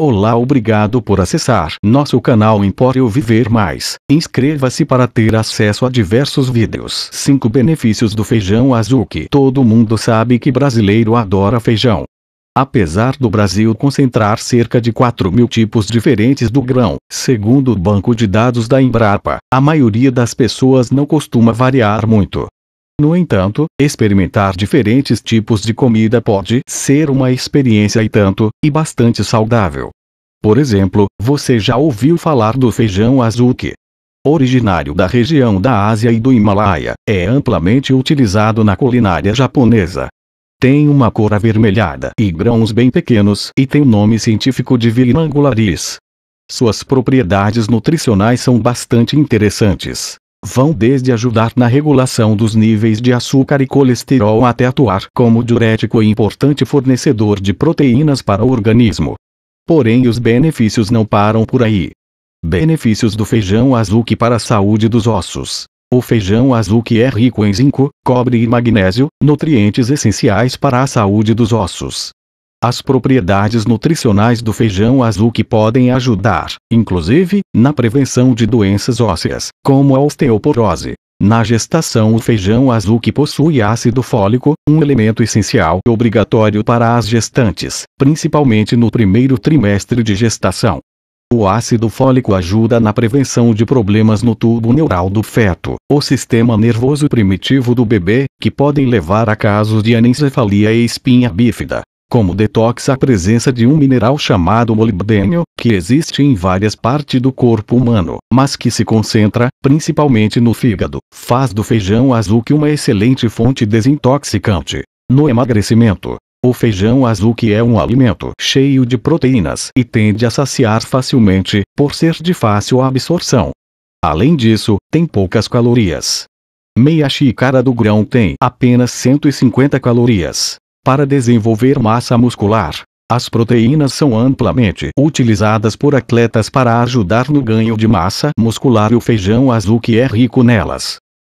Olá, obrigado por acessar nosso canal Empório Viver Mais. Inscreva-se para ter acesso a diversos vídeos. 5 benefícios do feijão azul, que todo mundo sabe que brasileiro adora feijão. Apesar do Brasil concentrar cerca de 4.000 tipos diferentes do grão, segundo o banco de dados da Embrapa, a maioria das pessoas não costuma variar muito. No entanto, experimentar diferentes tipos de comida pode ser uma experiência e bastante saudável. Por exemplo, você já ouviu falar do feijão azul, que, originário da região da Ásia e do Himalaia, é amplamente utilizado na culinária japonesa. Tem uma cor avermelhada e grãos bem pequenos e tem o nome científico de Vinangularis. Suas propriedades nutricionais são bastante interessantes. Vão desde ajudar na regulação dos níveis de açúcar e colesterol até atuar como diurético e importante fornecedor de proteínas para o organismo. Porém, os benefícios não param por aí. Benefícios do feijão azul para a saúde dos ossos. O feijão azul é rico em zinco, cobre e magnésio, nutrientes essenciais para a saúde dos ossos. As propriedades nutricionais do feijão azul podem ajudar, inclusive, na prevenção de doenças ósseas, como a osteoporose. Na gestação, o feijão azul possui ácido fólico, um elemento essencial e obrigatório para as gestantes, principalmente no primeiro trimestre de gestação. O ácido fólico ajuda na prevenção de problemas no tubo neural do feto, o sistema nervoso primitivo do bebê, que podem levar a casos de anencefalia e espinha bífida. Como detox, a presença de um mineral chamado molibdênio, que existe em várias partes do corpo humano, mas que se concentra, principalmente no fígado, faz do feijão azul uma excelente fonte desintoxicante. No emagrecimento, o feijão azul é um alimento cheio de proteínas e tende a saciar facilmente, por ser de fácil absorção. Além disso, tem poucas calorias. Meia xícara do grão tem apenas 150 calorias. Para desenvolver massa muscular, as proteínas são amplamente utilizadas por atletas para ajudar no ganho de massa muscular e o feijão azul é rico nelas.